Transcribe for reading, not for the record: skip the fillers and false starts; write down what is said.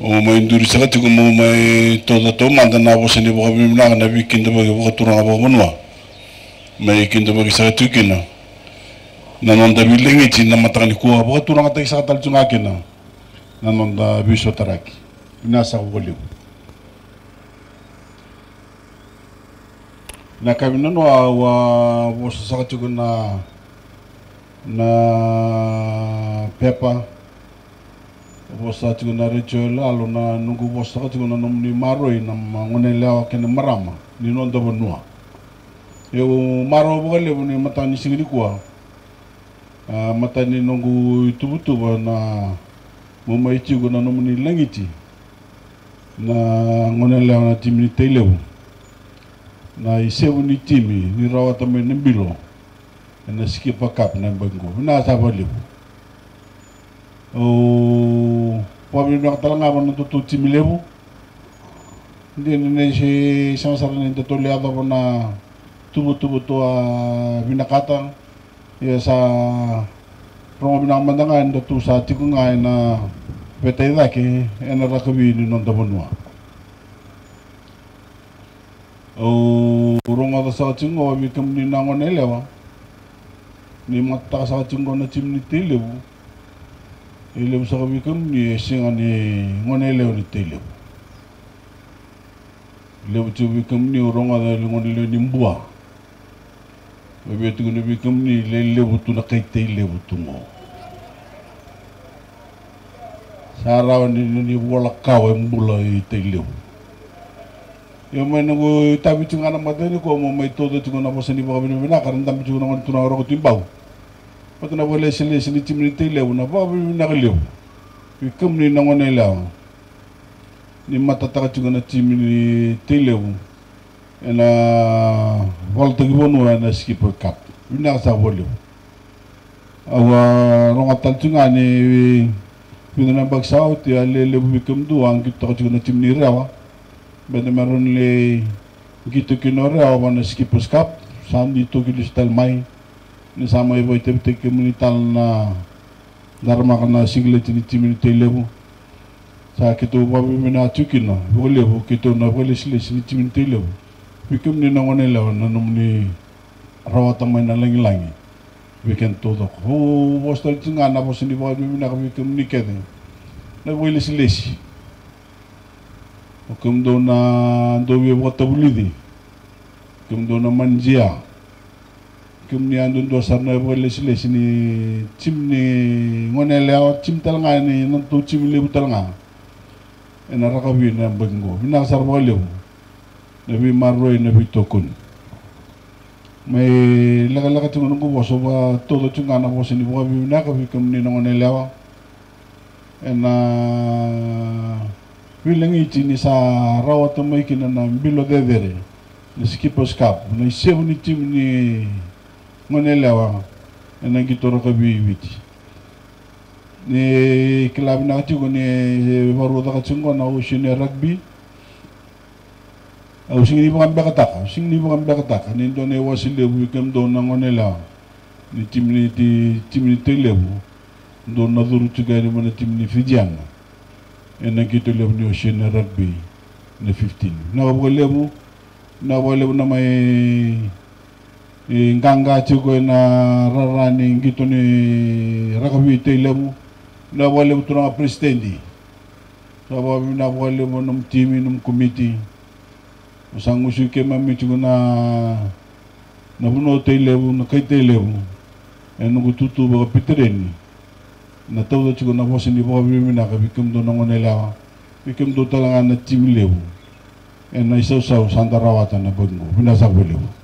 o mai duri sangati ko mo mai toda to mandana bo sene bo mi na na bi kinda ba bo turanga bo monwa mai kinda ba sangati kina na non da bilingi chinna matani ko bo turanga ta sa tal chunga kina na non da bi so taraki na sa bo le na kamino no wa bo sangati ko na pepa Bosa tigo na rejola alona nungu bosa tigo na nomni maroi na mangonelewa kene marama ni nondo benua. Yo maro bogale buni matani singiri kuwa matani nungu itubutu bana mumai tigo na nomni langiti na ngonelewa na timini telewu na isewu ni timi ni rawata me nembilo na skipa kap na bengo na sabalibu. O pobre não está lá não tudo timilevo nesse samsara nem tudo leado por na tubo tua vinacata essa promo vinamandanga ainda tu sa tikunga na peteira que é na rakubi não tá bonua o ronga da sa tingo vi como nem não é levo nem mata sa tingo na timniti levo ele é o seu amigo me ensinou a ler o livro leu tudo o que me oranga da língua dele nimboa o meu tio não me come ele leu tudo na caite ele leu tudo sarau ele não voa lá cau é mula ele leu eu mano eu tava tinha na matéria como mas todo tinha na posição de bagunça não era caramba tinha na matéria na hora que timbau Patu na boleh sini timur itu lewu, na bawa nak lewu. Ikam ni nangon elau. Ni mata tak juga na timur itu lewu. Ena valte gubernur ena skipper cap. Ina sa boleh. Awa orang talcunga ni, bila na baksau dia lewu ikam tu angkut tak juga na timur rawa. Benda marun le gitu kena rawa na skipper cap. Sandi tu kita setel mai. Nisama ibu itu betul menital na darma karena singlet ini timun telebu. Saya kita babi menacukin na boleh bu kita na boleh silis ini timun telebu. Bikin ni nangon elawan nanum ni rawat main langi langi. Bikin tu tak. Oh bos tadi tengah na bos ni babi menak bikin ni kene. Na boleh silis. Kemudian na dobi buat tabulidi. Kemudian na manjia. Kemudian untuk sarana boleh silis ini tim ni ngonelewa tim telengah ni nantu tim lebu telengah. Enak rakyat ni benggo. Bina sarana boleh. Nabi maroi nabi tokun. Mai laka-laka tu nunggu bosoba todo tu ngana bos ini buat bina kami kemudian ngonelewa. Enak bilangi ini sarau atau mungkin enak bilo deder. Nasi kiposkap. Nasi sebuni tim ni Manelawa, enang kita orang kebiviti. Ni kelabin aku juga ni baru tak cengkau na usin rugby. Usin ni bukan berkata, usin ni bukan berkata. Ni tu ni wasil lebu kem tu nang Manelawa. Ni tim ni terlebu. Tu nang turut juga ni mana tim ni Fijian. Enang kita lebu ni usin rugby ni 15. Nak boleh lebu nama Ingkangga juga na rarani gitu ni rakabi telemu, na boleh betul orang presidendi, na boleh menom tim, menom komiti, sanggup ke mami juga na bunuh telemu, na kait telemu, enak tutu bawa pitereni, na tahu juga na bosan di bawah bumi nak bikin tu nangon elawa, bikin tu talangan na tim lewu, enak isau santara watan na bungo, benda sabu lewu.